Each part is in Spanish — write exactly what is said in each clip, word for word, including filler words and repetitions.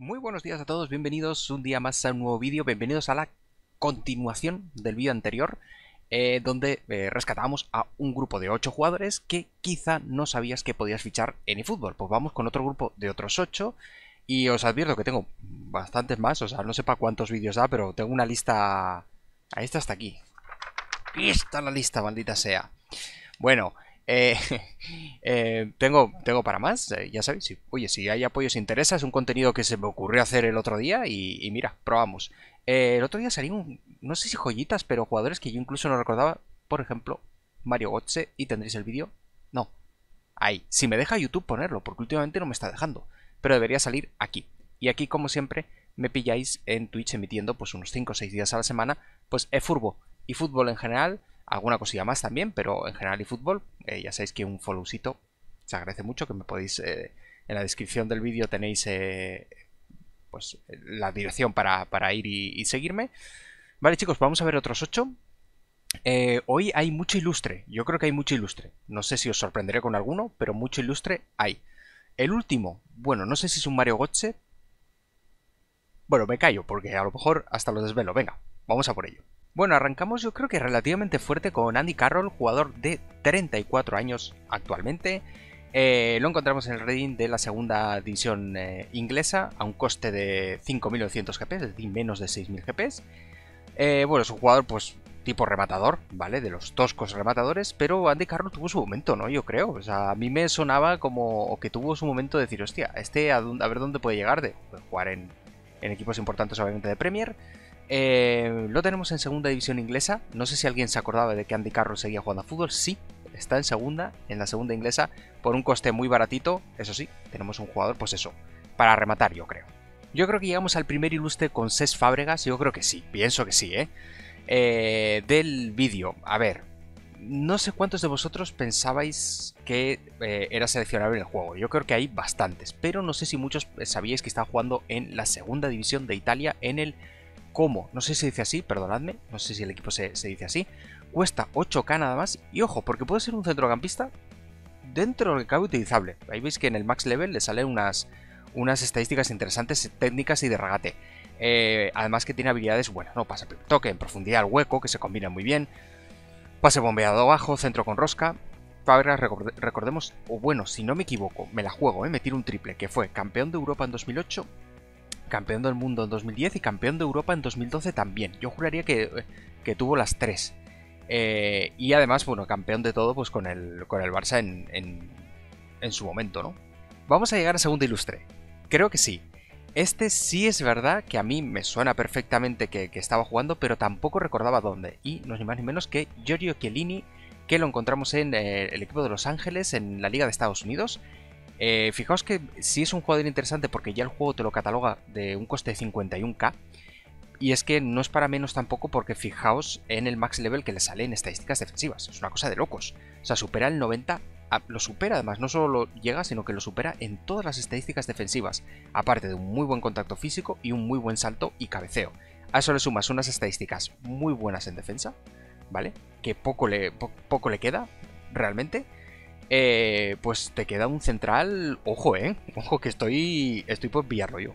Muy buenos días a todos, bienvenidos un día más a un nuevo vídeo, bienvenidos a la continuación del vídeo anterior eh, donde eh, rescatábamos a un grupo de ocho jugadores que quizá no sabías que podías fichar en eFootball. Pues vamos con otro grupo de otros ocho y os advierto que tengo bastantes más, o sea, no sé para cuántos vídeos da, pero tengo una lista... Ahí está, hasta aquí. Aquí está la lista, maldita sea. Bueno... Eh, eh, tengo, tengo para más, eh, ya sabéis, si, oye, si hay apoyos interesa, es un contenido que se me ocurrió hacer el otro día y, y mira, probamos. Eh, el otro día salieron, no sé si joyitas, pero jugadores que yo incluso no recordaba, por ejemplo, Mario Götze, y tendréis el vídeo, no, ahí, si me deja YouTube ponerlo, porque últimamente no me está dejando, pero debería salir aquí. Y aquí, como siempre, me pilláis en Twitch emitiendo pues unos cinco o seis días a la semana, pues eFurbo y fútbol en general. Alguna cosilla más también, pero en general y fútbol, eh, ya sabéis que un followcito se agradece mucho, que me podéis, eh, en la descripción del vídeo tenéis eh, pues la dirección para, para ir y, y seguirme. Vale chicos, vamos a ver otros ocho. Eh, hoy hay mucho ilustre, yo creo que hay mucho ilustre. No sé si os sorprenderé con alguno, pero mucho ilustre hay. El último, bueno, no sé si es un Mario Götze. Bueno, me callo, porque a lo mejor hasta lo desvelo. Venga, vamos a por ello. Bueno, arrancamos yo creo que relativamente fuerte con Andy Carroll, jugador de treinta y cuatro años actualmente. Eh, lo encontramos en el Reading de la segunda división eh, inglesa, a un coste de cinco mil novecientos G P, es decir, menos de seis mil G P. Eh, bueno, es un jugador pues tipo rematador, ¿vale? De los toscos rematadores, pero Andy Carroll tuvo su momento, ¿no? Yo creo, o sea, a mí me sonaba como que tuvo su momento de decir, hostia, este a, a ver dónde puede llegar, de pues, jugar en, en equipos importantes obviamente de Premier. Eh, lo tenemos en segunda división inglesa. No sé si alguien se acordaba de que Andy Carroll seguía jugando a fútbol. Sí, está en segunda, en la segunda inglesa, por un coste muy baratito. Eso sí, tenemos un jugador, pues eso, para rematar, yo creo. Yo creo que llegamos al primer ilustre con Cesc Fàbregas. Yo creo que sí, pienso que sí, ¿eh? eh del vídeo, a ver, no sé cuántos de vosotros pensabais que eh, era seleccionable en el juego. Yo creo que hay bastantes, pero no sé si muchos sabíais que estaba jugando en la segunda división de Italia, en el Como, no sé si se dice así, perdonadme, no sé si el equipo se, se dice así. Cuesta ocho K nada más, y ojo, porque puede ser un centrocampista dentro del cabe utilizable. Ahí veis que en el max level le salen unas, unas estadísticas interesantes, técnicas y de regate. Eh, además que tiene habilidades, bueno, no pasa primer toque, en profundidad al hueco, que se combina muy bien. Pase bombeado abajo, centro con rosca. Fàbregas, recordemos, o bueno, si no me equivoco, me la juego, eh, me tiro un triple, que fue campeón de Europa en dos mil ocho... campeón del mundo en dos mil diez y campeón de Europa en dos mil doce también. Yo juraría que, que tuvo las tres. Eh, y además, bueno, campeón de todo pues con el, con el Barça en, en, en su momento, ¿no? Vamos a llegar a segundo ilustre. Creo que sí. Este sí es verdad que a mí me suena perfectamente que, que estaba jugando, pero tampoco recordaba dónde. Y no es ni más ni menos que Giorgio Chiellini, que lo encontramos en eh, el equipo de Los Ángeles, en la Liga de Estados Unidos. Eh, fijaos que sí es un jugador interesante porque ya el juego te lo cataloga de un coste de cincuenta y uno K. Y es que no es para menos tampoco, porque fijaos en el max level que le sale en estadísticas defensivas. Es una cosa de locos. O sea, supera el noventa. Lo supera además, no solo lo llega, sino que lo supera en todas las estadísticas defensivas. Aparte de un muy buen contacto físico y un muy buen salto y cabeceo. A eso le sumas unas estadísticas muy buenas en defensa, ¿vale? Que poco le, po- poco le queda realmente. Eh, pues te queda un central, ojo, eh, ojo que estoy, estoy por pillarlo yo.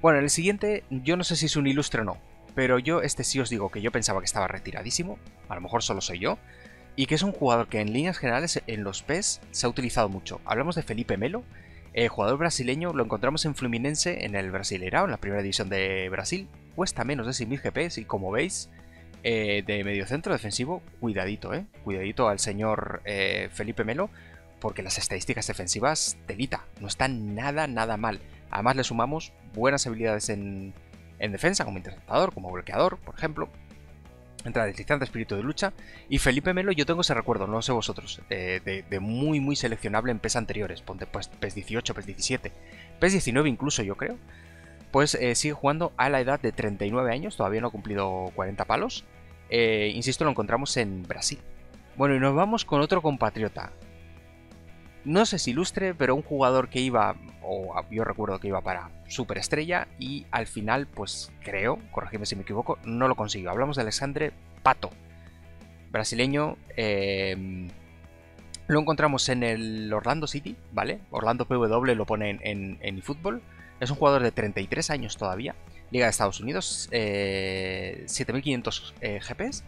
Bueno, el siguiente, yo no sé si es un ilustre o no, pero yo este sí os digo que yo pensaba que estaba retiradísimo, a lo mejor solo soy yo, y que es un jugador que en líneas generales en los P E S se ha utilizado mucho. Hablamos de Felipe Melo, eh, jugador brasileño, lo encontramos en Fluminense, en el Brasileirao, en la primera división de Brasil, cuesta menos de seis mil G P y como veis... Eh, de mediocentro defensivo, cuidadito, eh. Cuidadito al señor eh, Felipe Melo, porque las estadísticas defensivas, telita, no están nada, nada mal. Además le sumamos buenas habilidades en, en defensa, como interceptador, como bloqueador, por ejemplo. Entra deslizante, espíritu de lucha. Y Felipe Melo, yo tengo ese recuerdo, no lo sé vosotros, eh, de, de muy, muy seleccionable en P E S anteriores. Ponte pues, PES dieciocho, PES diecisiete, PES diecinueve incluso, yo creo. Pues eh, sigue jugando a la edad de treinta y nueve años, todavía no ha cumplido cuarenta palos. Eh, insisto, lo encontramos en Brasil. Bueno, y nos vamos con otro compatriota. No sé si ilustre, pero un jugador que iba, o yo recuerdo que iba para superestrella, y al final, pues creo, corregidme si me equivoco, no lo consiguió. Hablamos de Alexandre Pato, brasileño. Eh, lo encontramos en el Orlando City, ¿vale? Orlando P W lo pone en eFootball. Es un jugador de treinta y tres años todavía, Liga de Estados Unidos, eh, siete mil quinientos eh, G Ps.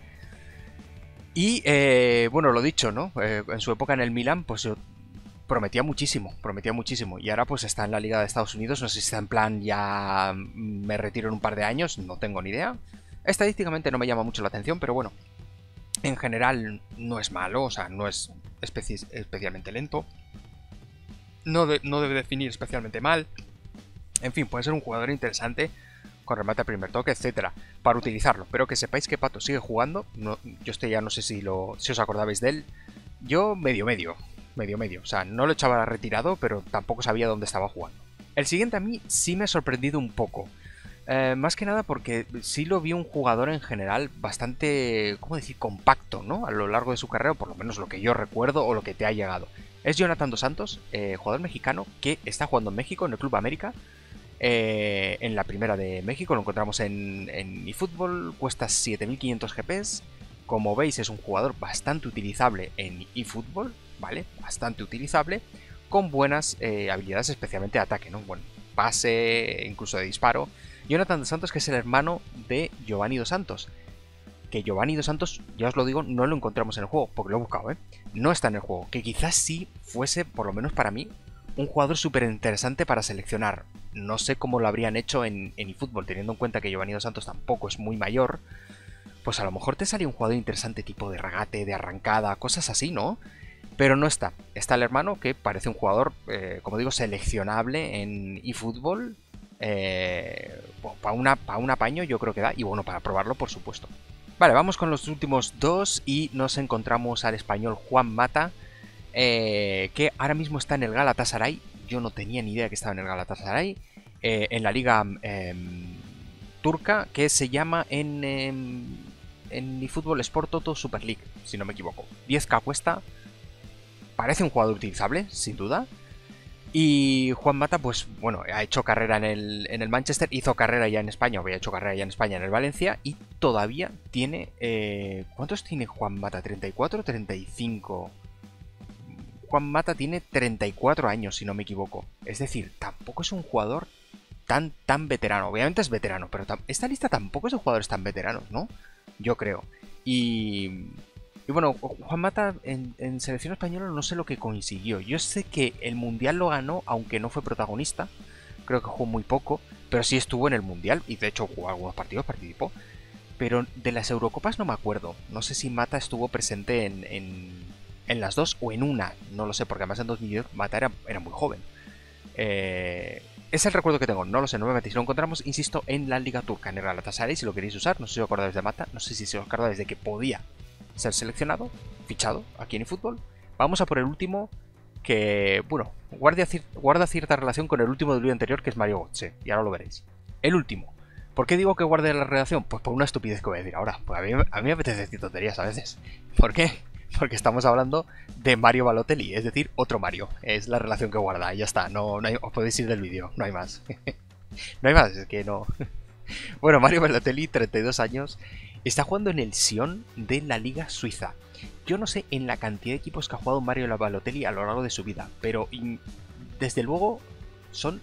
Y eh, bueno, lo dicho, ¿no? Eh, en su época en el Milan, pues prometía muchísimo, prometía muchísimo. Y ahora pues está en la Liga de Estados Unidos, no sé si está en plan ya me retiro en un par de años, no tengo ni idea. Estadísticamente no me llama mucho la atención, pero bueno, en general no es malo, o sea, no es especi especialmente lento. No, de no debe definir especialmente mal. En fin, puede ser un jugador interesante con remate a primer toque, etcétera, para utilizarlo. Pero que sepáis que Pato sigue jugando. No, yo este ya no sé si, lo, si os acordabais de él. Yo medio medio, medio medio. O sea, no lo echaba retirado, pero tampoco sabía dónde estaba jugando. El siguiente a mí sí me ha sorprendido un poco. Eh, más que nada porque sí lo vi un jugador en general bastante, ¿cómo decir?, compacto, ¿no? A lo largo de su carrera, o por lo menos lo que yo recuerdo o lo que te ha llegado. Es Jonathan Dos Santos, eh, jugador mexicano que está jugando en México, en el Club América. Eh, en la primera de México, lo encontramos en, en eFootball, cuesta siete mil quinientos G Ps. Como veis, es un jugador bastante utilizable en eFootball, ¿vale? Bastante utilizable, con buenas eh, habilidades, especialmente de ataque, ¿no? Bueno, pase, incluso de disparo. Jonathan Dos Santos, que es el hermano de Giovanni Dos Santos. Que Giovanni Dos Santos, ya os lo digo, no lo encontramos en el juego, porque lo he buscado, ¿eh? No está en el juego. Que quizás sí fuese, por lo menos para mí, un jugador súper interesante para seleccionar. No sé cómo lo habrían hecho en, en eFootball, teniendo en cuenta que Giovanni Dos Santos tampoco es muy mayor. Pues a lo mejor te salía un jugador interesante tipo de regate, de arrancada, cosas así, ¿no? Pero no está. Está el hermano, que parece un jugador, eh, como digo, seleccionable en eFootball. Eh, bueno, para, una, para un apaño yo creo que da, y bueno, para probarlo, por supuesto. Vale, vamos con los últimos dos y nos encontramos al español Juan Mata. Eh, que ahora mismo está en el Galatasaray. Yo no tenía ni idea que estaba en el Galatasaray, eh, en la liga eh, turca, que se llama en eh, en eFootball Esportoto Super League, si no me equivoco. diez K cuesta, parece un jugador utilizable, sin duda. Y Juan Mata, pues bueno, ha hecho carrera en el, en el Manchester, hizo carrera ya en España, había hecho carrera ya en España en el Valencia, y todavía tiene... Eh, ¿cuántos tiene Juan Mata? ¿treinta y cuatro? ¿treinta y cinco? Juan Mata tiene treinta y cuatro años, si no me equivoco. Es decir, tampoco es un jugador tan, tan veterano. Obviamente es veterano, pero esta lista tampoco es de jugadores tan veteranos, ¿no? Yo creo. Y, y bueno, Juan Mata en, en selección española no sé lo que consiguió. Yo sé que el Mundial lo ganó, aunque no fue protagonista. Creo que jugó muy poco, pero sí estuvo en el Mundial. Y de hecho jugó algunos partidos, participó. Pero de las Eurocopas no me acuerdo. No sé si Mata estuvo presente en... en En las dos o en una, no lo sé, porque además en dos mil diez Mata era, era muy joven. Eh, es el recuerdo que tengo, no lo sé, no me metéis. Lo encontramos, insisto, en la Liga Turca, en el Galatasaray, si lo queréis usar. No sé si os acordáis de Mata, no sé si os acordáis de que podía ser seleccionado, fichado aquí en eFootball. Vamos a por el último, que, bueno, guarda, guarda cierta relación con el último del vídeo anterior, que es Mario Götze, y ahora lo veréis. El último. ¿Por qué digo que guarde la relación? Pues por una estupidez que voy a decir ahora. Pues a mí, a mí me apetece decir tonterías a veces. ¿Por qué? Porque estamos hablando de Mario Balotelli, es decir, otro Mario. Es la relación que guarda, ya está. No, no hay, os podéis ir del vídeo, no hay más. No hay más, es que no. Bueno, Mario Balotelli, treinta y dos años, está jugando en el Sion de la Liga Suiza. Yo no sé en la cantidad de equipos que ha jugado Mario Balotelli a lo largo de su vida, pero desde luego son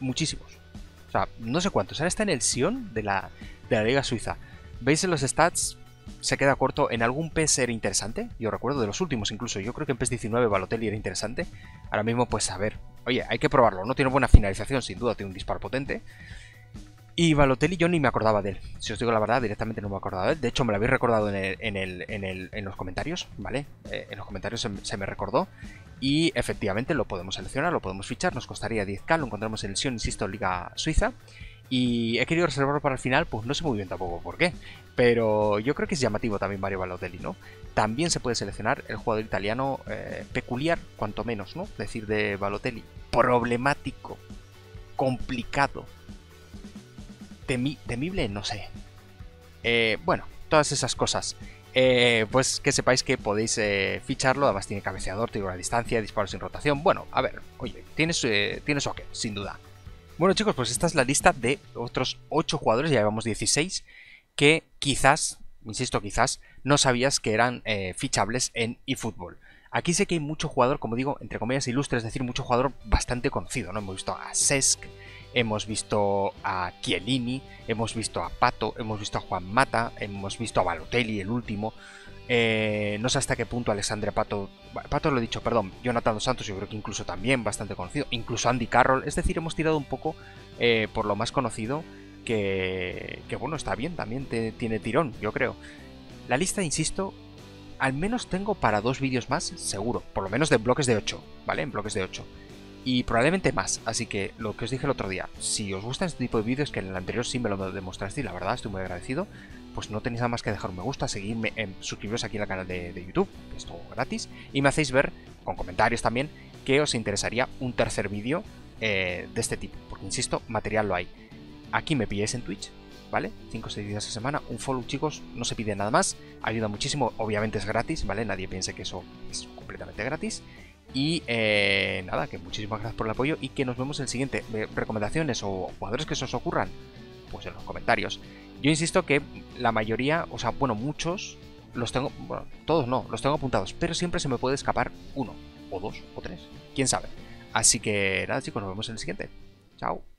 muchísimos. O sea, no sé cuántos. Ahora está en el Sion de la, de la Liga Suiza. ¿Veis en los stats? Se queda corto. En algún P E S era interesante, yo recuerdo, de los últimos incluso. Yo creo que en PES diecinueve Balotelli era interesante. Ahora mismo, pues a ver, oye, hay que probarlo. No tiene buena finalización, sin duda, tiene un disparo potente. Y Balotelli yo ni me acordaba de él. Si os digo la verdad, directamente no me acordaba de él. De hecho, me lo habéis recordado en, el, en, el, en, el, en los comentarios, ¿vale? Eh, en los comentarios se, se me recordó. Y efectivamente lo podemos seleccionar, lo podemos fichar. Nos costaría diez K, lo encontramos en el Sion, insisto, Liga Suiza. Y he querido reservarlo para el final, pues no sé muy bien tampoco por qué. Pero yo creo que es llamativo también Mario Balotelli, ¿no? También se puede seleccionar el jugador italiano eh, peculiar, cuanto menos, ¿no? Decir de Balotelli, problemático, complicado, temi temible, no sé. Eh, bueno, todas esas cosas. Eh, pues que sepáis que podéis eh, ficharlo, además tiene cabeceador, tiro a distancia, disparos sin rotación. Bueno, a ver, oye, tiene su eh, aquel, sin duda. Bueno, chicos, pues esta es la lista de otros ocho jugadores, ya llevamos dieciséis. Que quizás, insisto, quizás no sabías que eran eh, fichables en eFootball. Aquí sé que hay mucho jugador, como digo, entre comillas ilustre, es decir, mucho jugador bastante conocido, ¿no? Hemos visto a Cesc, hemos visto a Chiellini, hemos visto a Pato, hemos visto a Juan Mata, hemos visto a Balotelli, el último. Eh, no sé hasta qué punto Alexandre Pato, Pato lo he dicho, perdón, Jonathan Dos Santos, yo creo que incluso también bastante conocido, incluso Andy Carroll, es decir, hemos tirado un poco eh, por lo más conocido, que, que bueno, está bien, también te, tiene tirón, yo creo. La lista, insisto, al menos tengo para dos vídeos más, seguro, por lo menos de bloques de ocho, ¿vale? En bloques de ocho. Y probablemente más, así que lo que os dije el otro día, si os gusta este tipo de vídeos, que en el anterior sí me lo demostraste y la verdad estoy muy agradecido, pues no tenéis nada más que dejar un me gusta, seguirme, eh, suscribiros aquí al canal de, de YouTube, que es todo gratis, y me hacéis ver, con comentarios también, que os interesaría un tercer vídeo eh, de este tipo, porque insisto, material lo hay. Aquí me pilláis en Twitch, ¿vale? cinco o seis días a semana, un follow, chicos, no se pide nada más, ayuda muchísimo, obviamente es gratis, ¿vale? Nadie piense que eso es completamente gratis. Y eh, nada, que muchísimas gracias por el apoyo y que nos vemos en el siguiente. Recomendaciones o jugadores que se os ocurran, pues en los comentarios. Yo insisto que la mayoría, o sea, bueno, muchos los tengo, bueno, todos no, los tengo apuntados, pero siempre se me puede escapar uno, o dos, o tres, quién sabe. Así que nada, chicos, nos vemos en el siguiente. Chao.